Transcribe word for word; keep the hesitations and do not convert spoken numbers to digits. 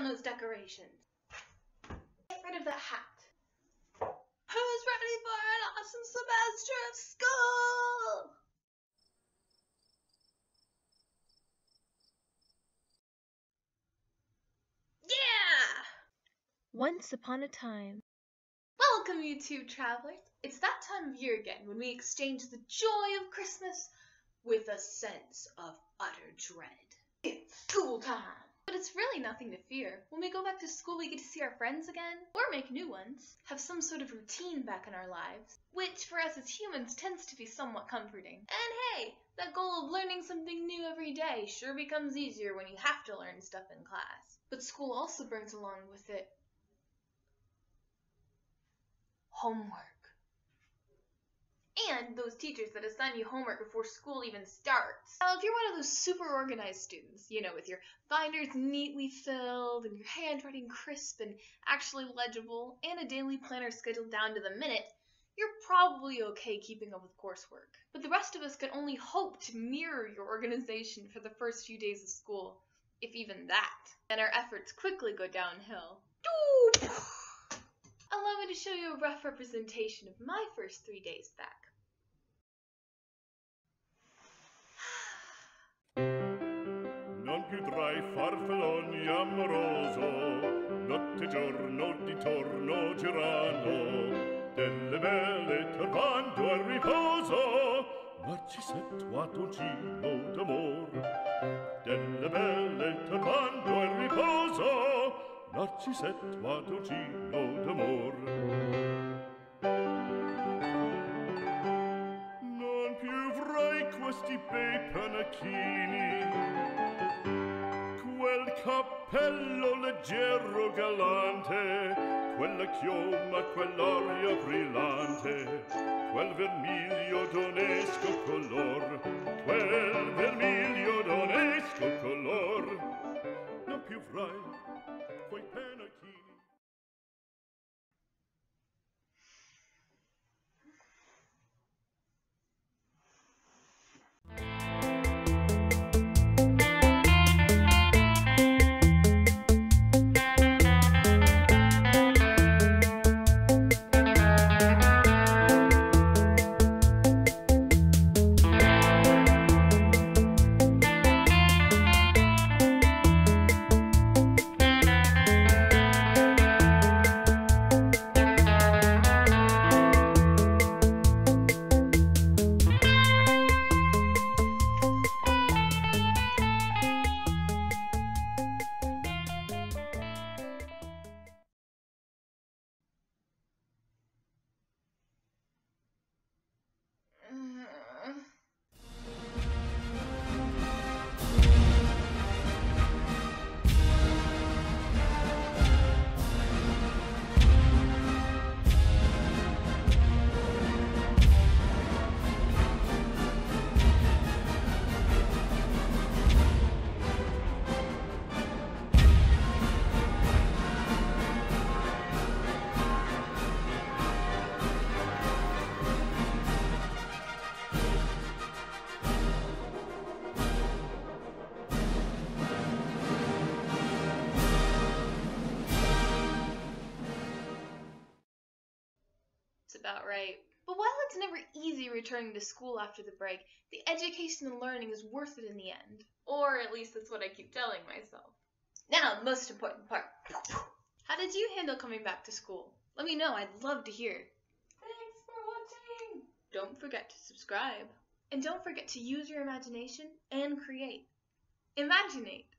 down those decorations. Get rid of that hat. Who's ready for an awesome semester of school? Yeah! Once upon a time. Welcome, YouTube Travelers. It's that time of year again when we exchange the joy of Christmas with a sense of utter dread. It's school time! But it's really nothing to fear. When we go back to school, we get to see our friends again, or make new ones, have some sort of routine back in our lives, which for us as humans tends to be somewhat comforting. And hey, that goal of learning something new every day sure becomes easier when you have to learn stuff in class. But school also brings along with it homework. And those teachers that assign you homework before school even starts. Now, if you're one of those super organized students, you know, with your binders neatly filled and your handwriting crisp and actually legible and a daily planner scheduled down to the minute, you're probably okay keeping up with coursework. But the rest of us can only hope to mirror your organization for the first few days of school, if even that. And our efforts quickly go downhill. Allow me to show you a rough representation of my first three days back. Non più trai farfalloni amoroso, notte giorno di torno girano, delle belle turbando al riposo, ma ci setto a tocino d'amor. Delle belle turbando al riposo, Narcisetto adocino d'amor. Non più vorrei questi bei panacchini, quel cappello leggero galante, quella chioma, quell'aria brillante, quel vermiglio d'onesco color, quel vermiglio d'onesco color. Non più vorrei. About right. But while it's never easy returning to school after the break, the education and learning is worth it in the end. Or at least that's what I keep telling myself. Now, the most important part. How did you handle coming back to school? Let me know, I'd love to hear. Thanks for watching! Don't forget to subscribe. And don't forget to use your imagination and create. Imaginate!